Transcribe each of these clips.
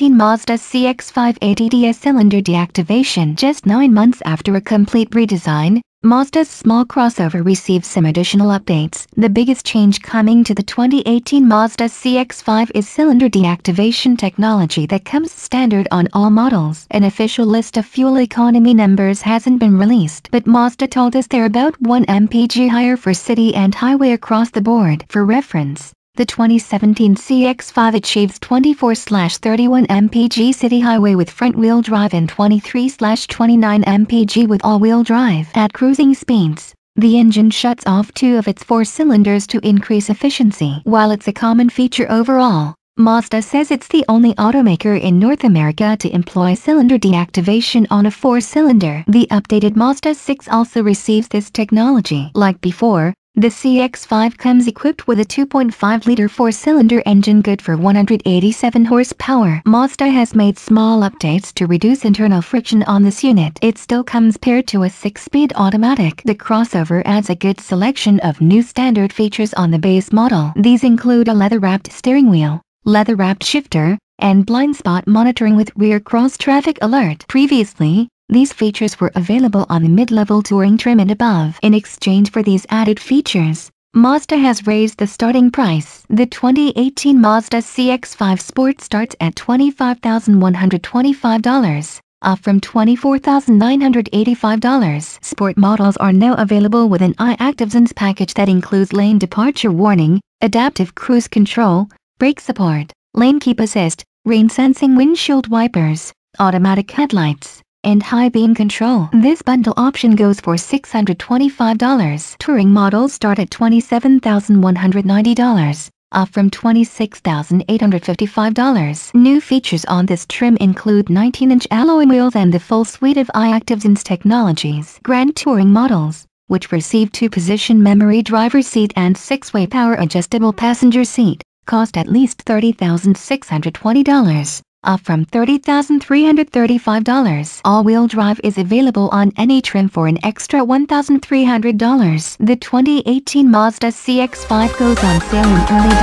2014 Mazda CX-5 8ADS cylinder deactivation. Just 9 months after a complete redesign, Mazda's small crossover received some additional updates. The biggest change coming to the 2018 Mazda CX-5 is cylinder deactivation technology that comes standard on all models. An official list of fuel economy numbers hasn't been released, but Mazda told us they're about 1 mpg higher for city and highway across the board. For reference, the 2017 CX-5 achieves 24/31 mpg city highway with front-wheel drive and 23/29 mpg with all-wheel drive. At cruising speeds, the engine shuts off 2 of its 4 cylinders to increase efficiency. While it's a common feature overall, Mazda says it's the only automaker in North America to employ cylinder deactivation on a 4-cylinder. The updated Mazda 6 also receives this technology. Like before, the CX-5 comes equipped with a 2.5-liter 4-cylinder engine good for 187 horsepower. Mazda has made small updates to reduce internal friction on this unit. It still comes paired to a 6-speed automatic. The crossover adds a good selection of new standard features on the base model. These include a leather-wrapped steering wheel, leather-wrapped shifter, and blind spot monitoring with rear cross-traffic alert. Previously, these features were available on the mid-level touring trim and above. In exchange for these added features, Mazda has raised the starting price. The 2018 Mazda CX-5 Sport starts at $25,125, up from $24,985. Sport models are now available with an i-ACTIVSENSE package that includes lane departure warning, adaptive cruise control, brake support, lane keep assist, rain-sensing windshield wipers, automatic headlights, and high beam control. This bundle option goes for $625. Touring models start at $27,190, up from $26,855. New features on this trim include 19-inch alloy wheels and the full suite of i-ACTIVSENSE technologies. Grand Touring models, which receive 2-position memory driver seat and 6-way power adjustable passenger seat, cost at least $30,620. Up from $30,335. All-wheel drive is available on any trim for an extra $1,300. The 2018 Mazda CX-5 goes on sale in early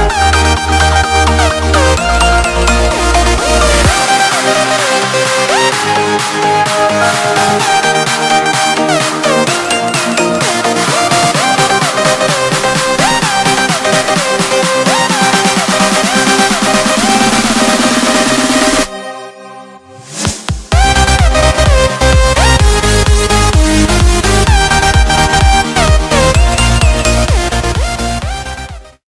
December.